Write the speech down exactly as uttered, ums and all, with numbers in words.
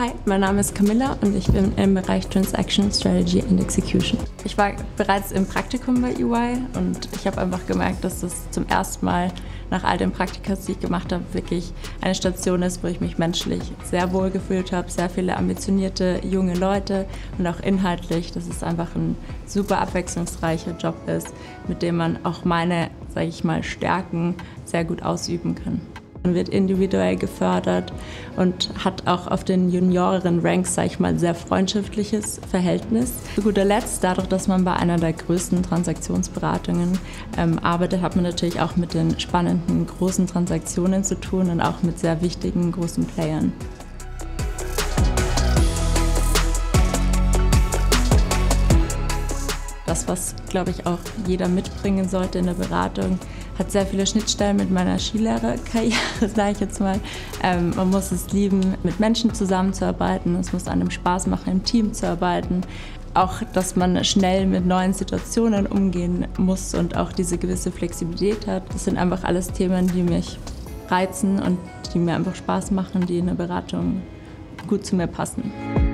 Hi, mein Name ist Camilla und ich bin im Bereich Transaction Strategy and Execution. Ich war bereits im Praktikum bei E Y und ich habe einfach gemerkt, dass das zum ersten Mal nach all den Praktika, die ich gemacht habe, wirklich eine Station ist, wo ich mich menschlich sehr wohl gefühlt habe, sehr viele ambitionierte junge Leute und auch inhaltlich, dass es einfach ein super abwechslungsreicher Job ist, mit dem man auch meine, sage ich mal, Stärken sehr gut ausüben kann. Man wird individuell gefördert und hat auch auf den Junioren-Ranks, sage ich mal, sehr freundschaftliches Verhältnis. Zu guter Letzt, dadurch, dass man bei einer der größten Transaktionsberatungen ähm, arbeitet, hat man natürlich auch mit den spannenden, großen Transaktionen zu tun und auch mit sehr wichtigen, großen Playern. Das, was, glaube ich, auch jeder mitbringen sollte in der Beratung, hat sehr viele Schnittstellen mit meiner Skilehrerkarriere, sage ich jetzt mal. Ähm, man muss es lieben, mit Menschen zusammenzuarbeiten, es muss einem Spaß machen, im Team zu arbeiten. Auch, dass man schnell mit neuen Situationen umgehen muss und auch diese gewisse Flexibilität hat. Das sind einfach alles Themen, die mich reizen und die mir einfach Spaß machen, die in der Beratung gut zu mir passen.